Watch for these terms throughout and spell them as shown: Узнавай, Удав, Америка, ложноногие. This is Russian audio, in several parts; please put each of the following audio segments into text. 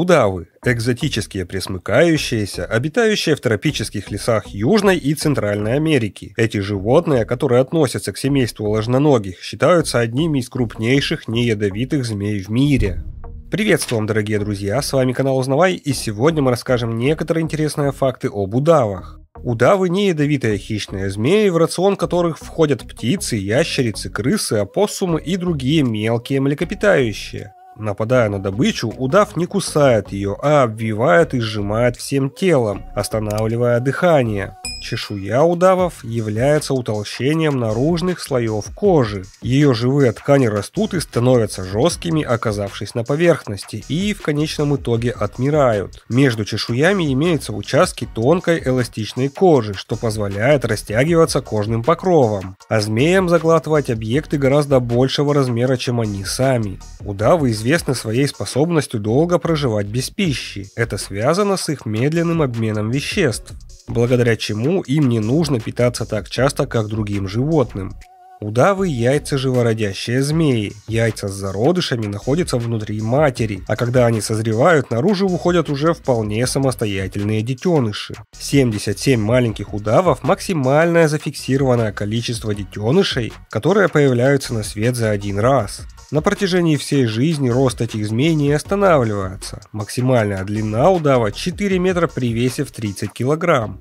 Удавы – экзотические пресмыкающиеся, обитающие в тропических лесах Южной и Центральной Америки. Эти животные, которые относятся к семейству ложноногих, считаются одними из крупнейших неядовитых змей в мире. Приветствуем, дорогие друзья, с вами канал Узнавай, и сегодня мы расскажем некоторые интересные факты об удавах. Удавы – неядовитые хищные змеи, в рацион которых входят птицы, ящерицы, крысы, опоссумы и другие мелкие млекопитающие. Нападая на добычу, удав не кусает ее, а обвивает и сжимает всем телом, останавливая дыхание. Чешуя удавов является утолщением наружных слоев кожи. Ее живые ткани растут и становятся жесткими, оказавшись на поверхности, и в конечном итоге отмирают. Между чешуями имеются участки тонкой эластичной кожи, что позволяет растягиваться кожным покровом, а змеям заглатывать объекты гораздо большего размера, чем они сами. Удавы известны своей способностью долго проживать без пищи. Это связано с их медленным обменом веществ, благодаря чему им не нужно питаться так часто, как другим животным. Удавы – яйцеживородящие змеи. Яйца с зародышами находятся внутри матери, а когда они созревают, наружу выходят уже вполне самостоятельные детеныши. 77 маленьких удавов – максимальное зафиксированное количество детенышей, которые появляются на свет за один раз. На протяжении всей жизни рост этих змей не останавливается. Максимальная длина удава – 4 метра при весе в 30 килограмм.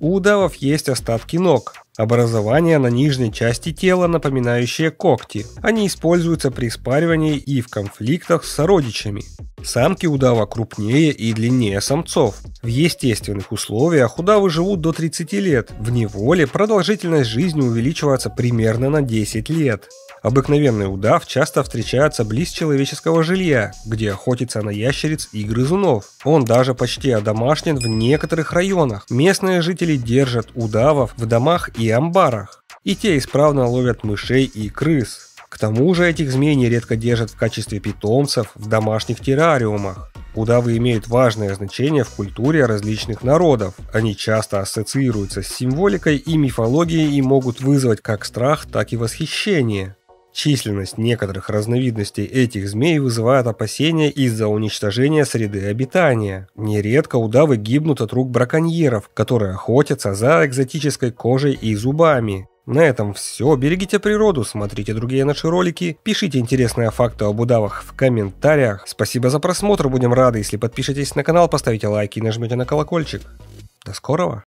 У удавов есть остатки ног, образования на нижней части тела, напоминающие когти. Они используются при спаривании и в конфликтах с сородичами. Самки удава крупнее и длиннее самцов. В естественных условиях удавы живут до 30 лет. В неволе продолжительность жизни увеличивается примерно на 10 лет. Обыкновенный удав часто встречается близ человеческого жилья, где охотится на ящериц и грызунов. Он даже почти одомашнен в некоторых районах. Местные жители держат удавов в домах и амбарах, и те исправно ловят мышей и крыс. К тому же этих змей нередко держат в качестве питомцев в домашних террариумах. Удавы имеют важное значение в культуре различных народов. Они часто ассоциируются с символикой и мифологией и могут вызвать как страх, так и восхищение. Численность некоторых разновидностей этих змей вызывает опасения из-за уничтожения среды обитания. Нередко удавы гибнут от рук браконьеров, которые охотятся за экзотической кожей и зубами. На этом все. Берегите природу, смотрите другие наши ролики, пишите интересные факты об удавах в комментариях. Спасибо за просмотр, будем рады, если подпишетесь на канал, поставите лайки и нажмете на колокольчик. До скорого!